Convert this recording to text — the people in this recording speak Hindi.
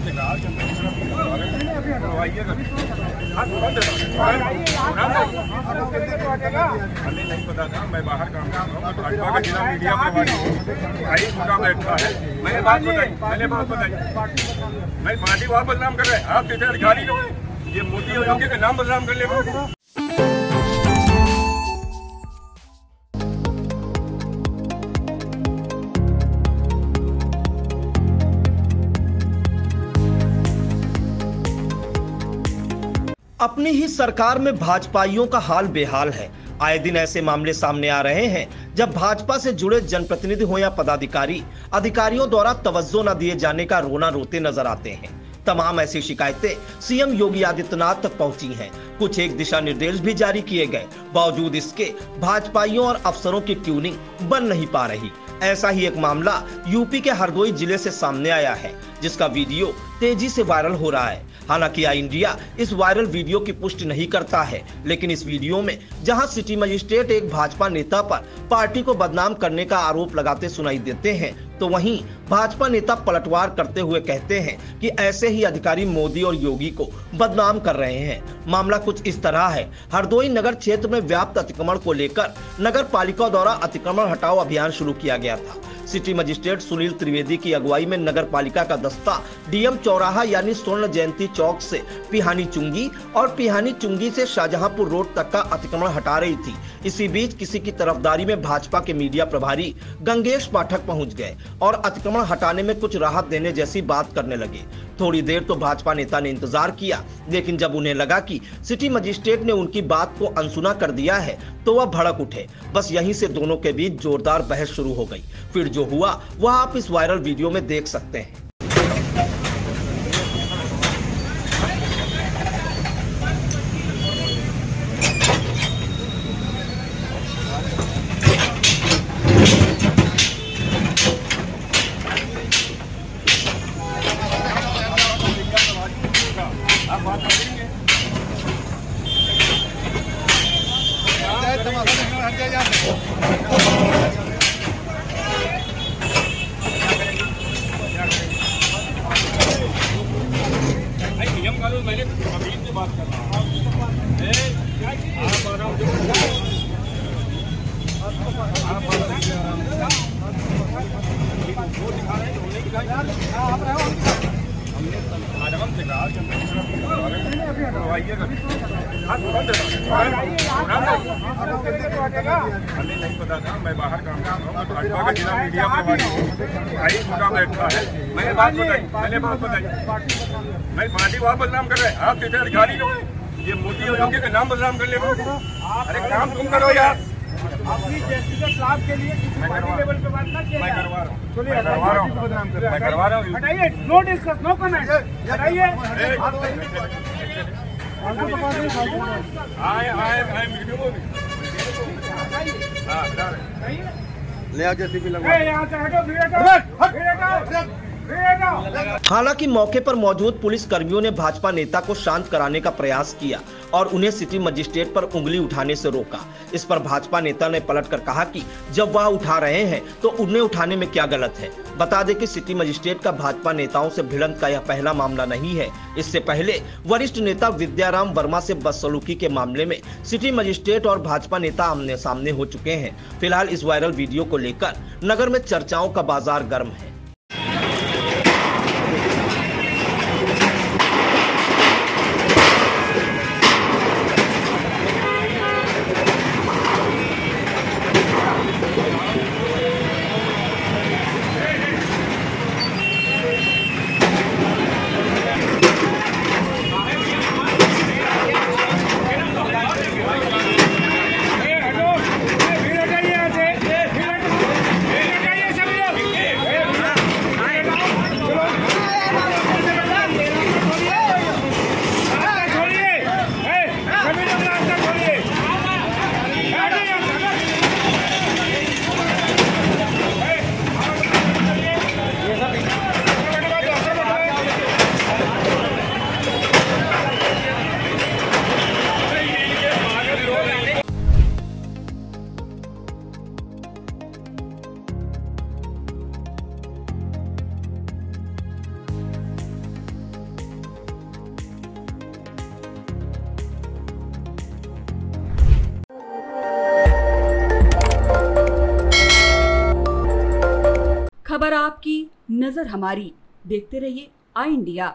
हमें नहीं पता था, मैं बाहर काम कर रहा हूँ। भाजपा का जिला मीडिया आई मुद्दा बैठा है। मैंने पार्टी वहाँ बदनाम कर रहे हैं, आप कितने अधिकारी लोग हैं, ये मोदी और योगी का नाम बदनाम कर ले। अपनी ही सरकार में भाजपाइयों का हाल बेहाल है। आए दिन ऐसे मामले सामने आ रहे हैं जब भाजपा से जुड़े जनप्रतिनिधि हो या पदाधिकारी अधिकारियों द्वारा तवज्जो न दिए जाने का रोना रोते नजर आते हैं। तमाम ऐसी शिकायतें सीएम योगी आदित्यनाथ तक पहुंची हैं। कुछ एक दिशा निर्देश भी जारी किए गए, बावजूद इसके भाजपाइयों और अफसरों की ट्यूनिंग बन नहीं पा रही। ऐसा ही एक मामला यूपी के हरदोई जिले से सामने आया है, जिसका वीडियो तेजी से वायरल हो रहा है। हालांकि आई इंडिया इस वायरल वीडियो की पुष्टि नहीं करता है, लेकिन इस वीडियो में जहां सिटी मजिस्ट्रेट एक भाजपा नेता पर पार्टी को बदनाम करने का आरोप लगाते सुनाई देते हैं, तो वहीं भाजपा नेता पलटवार करते हुए कहते हैं कि ऐसे ही अधिकारी मोदी और योगी को बदनाम कर रहे हैं। मामला कुछ इस तरह है। हरदोई नगर क्षेत्र में व्याप्त अतिक्रमण को लेकर नगर पालिका द्वारा अतिक्रमण हटाओ अभियान शुरू किया गया था। सिटी मजिस्ट्रेट सुनील त्रिवेदी की अगुवाई में नगर पालिका का दस्ता डीएम चौराहा यानी स्वर्ण जयंती चौक से पिहानी चुंगी और पिहानी चुंगी से शाहजहांपुर रोड तक का अतिक्रमण हटा रही थी। इसी बीच किसी की तरफदारी में भाजपा के मीडिया प्रभारी गंगेश पाठक पहुंच गए और अतिक्रमण हटाने में कुछ राहत देने जैसी बात करने लगे। थोड़ी देर तो भाजपा नेता ने इंतजार किया, लेकिन जब उन्हें लगा कि सिटी मजिस्ट्रेट ने उनकी बात को अनसुना कर दिया है तो वह भड़क उठे। बस यहीं से दोनों के बीच जोरदार बहस शुरू हो गई। फिर जो हुआ वह आप इस वायरल वीडियो में देख सकते हैं। हमें नहीं पता था, मैं बाहर काम कर रहा हूँ। भाजपा का जिला मीडिया आई मुद्दा बैठा है। मैंने पार्टी वहाँ बदनाम कर रहे हैं, आप कितने अधिकारी लोग हैं, ये मोदी और योगी का नाम बदनाम कर ले। अरे काम तुम करो यार, अपनी जस्टिस के खिलाफ के लिए किसी लेवल पे बात ना किया। मैं करवा रहा हूँ। हटाइए, नो डिस्कस, नो कमेंट, हटाइए। आए ले आओ जैसे भी लगवा। हालांकि मौके पर मौजूद पुलिस कर्मियों ने भाजपा नेता को शांत कराने का प्रयास किया और उन्हें सिटी मजिस्ट्रेट पर उंगली उठाने से रोका। इस पर भाजपा नेता ने पलटकर कहा कि जब वह उठा रहे हैं तो उन्हें उठाने में क्या गलत है। बता दें कि सिटी मजिस्ट्रेट का भाजपा नेताओं से भिड़ंत का यह पहला मामला नहीं है। इससे पहले वरिष्ठ नेता विद्याराम वर्मा से बदसलूकी के मामले में सिटी मजिस्ट्रेट और भाजपा नेता आमने सामने हो चुके हैं। फिलहाल इस वायरल वीडियो को लेकर नगर में चर्चाओं का बाजार गर्म है। खबर आपकी, नजर हमारी। देखते रहिए आई इंडिया।